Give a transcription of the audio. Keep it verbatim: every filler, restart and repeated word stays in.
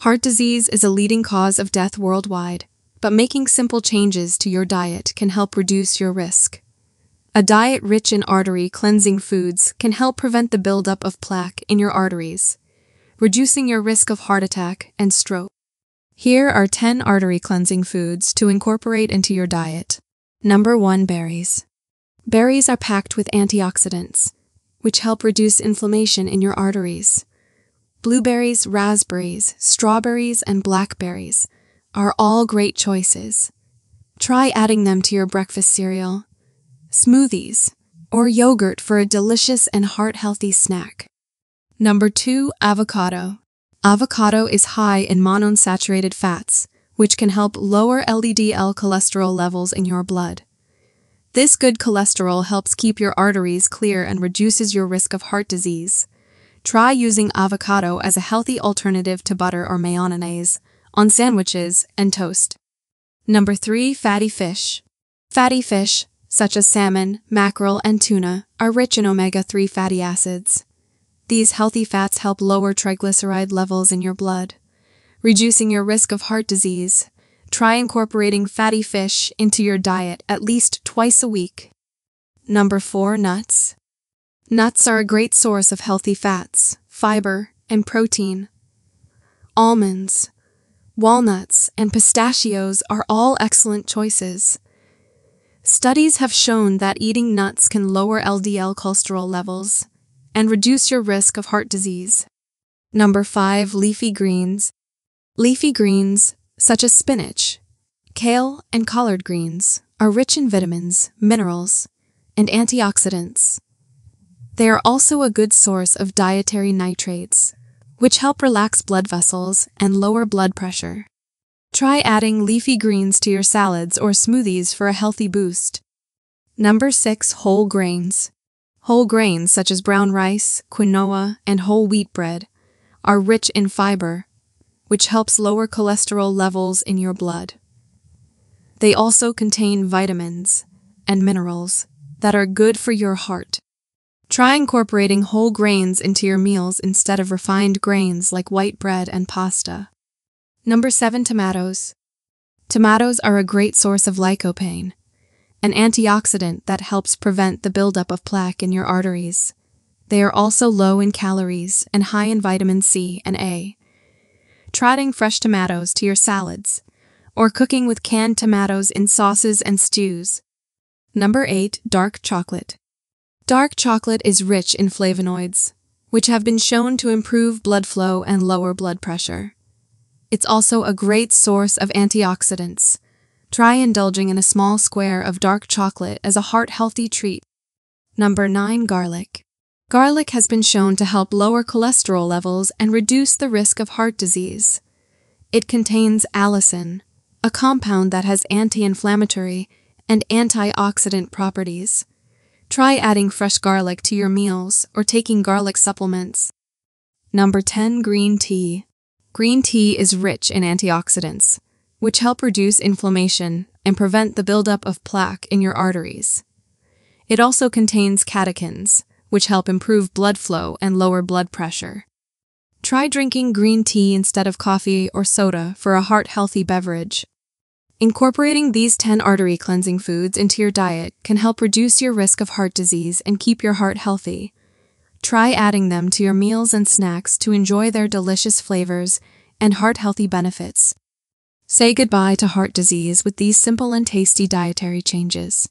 Heart disease is a leading cause of death worldwide, but making simple changes to your diet can help reduce your risk. A diet rich in artery-cleansing foods can help prevent the buildup of plaque in your arteries, reducing your risk of heart attack and stroke. Here are ten artery-cleansing foods to incorporate into your diet. Number one. Berries. Berries are packed with antioxidants, which help reduce inflammation in your arteries. Blueberries, raspberries, strawberries, and blackberries are all great choices. Try adding them to your breakfast cereal, smoothies, or yogurt for a delicious and heart-healthy snack. Number two. Avocado. Avocado is high in monounsaturated fats, which can help lower L D L cholesterol levels in your blood. This good cholesterol helps keep your arteries clear and reduces your risk of heart disease. Try using avocado as a healthy alternative to butter or mayonnaise on sandwiches and toast. Number three. Fatty fish. Fatty fish, such as salmon, mackerel, and tuna, are rich in omega three fatty acids. These healthy fats help lower triglyceride levels in your blood, reducing your risk of heart disease. Try incorporating fatty fish into your diet at least twice a week. Number four. Nuts. Nuts are a great source of healthy fats, fiber, and protein. Almonds, walnuts, and pistachios are all excellent choices. Studies have shown that eating nuts can lower L D L cholesterol levels and reduce your risk of heart disease. Number five. Leafy greens. Leafy greens, such as spinach, kale, and collard greens, are rich in vitamins, minerals, and antioxidants. They are also a good source of dietary nitrates, which help relax blood vessels and lower blood pressure. Try adding leafy greens to your salads or smoothies for a healthy boost. Number six. Whole grains. Whole grains such as brown rice, quinoa, and whole wheat bread are rich in fiber, which helps lower cholesterol levels in your blood. They also contain vitamins and minerals that are good for your heart. Try incorporating whole grains into your meals instead of refined grains like white bread and pasta. Number seven. Tomatoes. Tomatoes are a great source of lycopene, an antioxidant that helps prevent the buildup of plaque in your arteries. They are also low in calories and high in vitamin C and A. Try adding fresh tomatoes to your salads or cooking with canned tomatoes in sauces and stews. Number eight. Dark chocolate. Dark chocolate is rich in flavonoids, which have been shown to improve blood flow and lower blood pressure. It's also a great source of antioxidants. Try indulging in a small square of dark chocolate as a heart-healthy treat. Number nine. Garlic. Garlic has been shown to help lower cholesterol levels and reduce the risk of heart disease. It contains allicin, a compound that has anti-inflammatory and antioxidant properties. Try adding fresh garlic to your meals or taking garlic supplements. Number ten. Green tea. Green tea is rich in antioxidants, which help reduce inflammation and prevent the buildup of plaque in your arteries. It also contains catechins, which help improve blood flow and lower blood pressure. Try drinking green tea instead of coffee or soda for a heart-healthy beverage. Incorporating these ten artery-cleansing foods into your diet can help reduce your risk of heart disease and keep your heart healthy. Try adding them to your meals and snacks to enjoy their delicious flavors and heart-healthy benefits. Say goodbye to heart disease with these simple and tasty dietary changes.